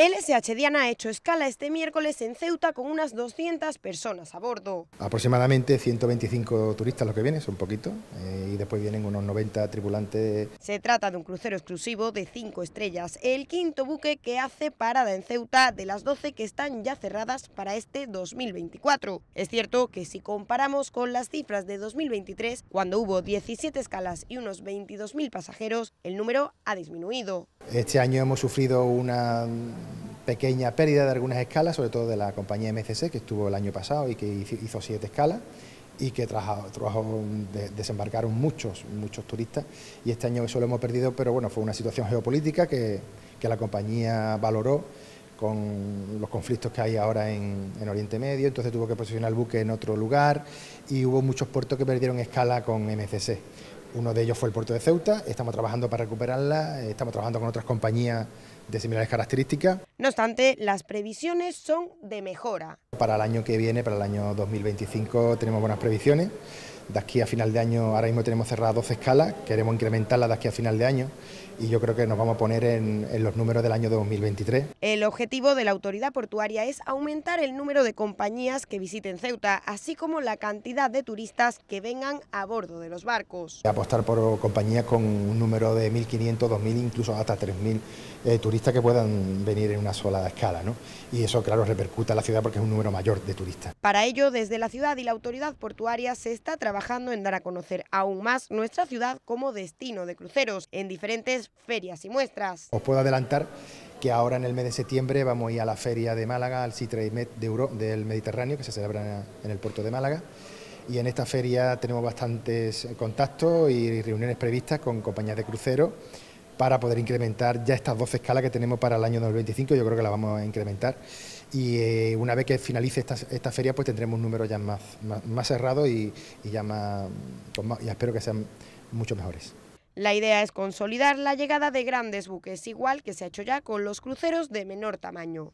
El SH Diana ha hecho escala este miércoles en Ceuta con unas 200 personas a bordo. Aproximadamente 125 turistas los que vienen, son poquitos, y después vienen unos 90 tripulantes. Se trata de un crucero exclusivo de 5 estrellas, el quinto buque que hace parada en Ceuta de las 12 que están ya cerradas para este 2024. Es cierto que si comparamos con las cifras de 2023, cuando hubo 17 escalas y unos 22.000 pasajeros, el número ha disminuido. Este año hemos sufrido una pequeña pérdida de algunas escalas, sobre todo de la compañía MSC, que estuvo el año pasado y que hizo 7 escalas y que desembarcaron muchos turistas, y este año eso lo hemos perdido, pero bueno, fue una situación geopolítica que la compañía valoró con los conflictos que hay ahora en Oriente Medio, entonces tuvo que posicionar el buque en otro lugar y hubo muchos puertos que perdieron escala con MSC. Uno de ellos fue el puerto de Ceuta, estamos trabajando para recuperarla, estamos trabajando con otras compañías de similares características. No obstante, las previsiones son de mejora. Para el año que viene, para el año 2025, tenemos buenas previsiones. De aquí a final de año, ahora mismo tenemos cerradas 12 escalas, queremos incrementarlas de aquí a final de año y yo creo que nos vamos a poner en los números del año 2023. El objetivo de la Autoridad Portuaria es aumentar el número de compañías que visiten Ceuta, así como la cantidad de turistas que vengan a bordo de los barcos. Apostar por compañías con un número de 1.500, 2.000, incluso hasta 3.000 turistas que puedan venir en una sola escala, ¿no? Y eso, claro, repercuta en la ciudad porque es un número mayor de turistas. Para ello, desde la ciudad y la Autoridad Portuaria se está trabajando en dar a conocer aún más nuestra ciudad como destino de cruceros en diferentes ferias y muestras. Os puedo adelantar que ahora en el mes de septiembre vamos a ir a la feria de Málaga, al CITREMED del Mediterráneo, que se celebra en el puerto de Málaga, y en esta feria tenemos bastantes contactos y reuniones previstas con compañías de cruceros para poder incrementar ya estas 12 escalas que tenemos para el año 2025, yo creo que las vamos a incrementar. Y una vez que finalice esta feria, pues tendremos un número ya más cerrado y ya más, ya espero que sean mucho mejores. La idea es consolidar la llegada de grandes buques, igual que se ha hecho ya con los cruceros de menor tamaño.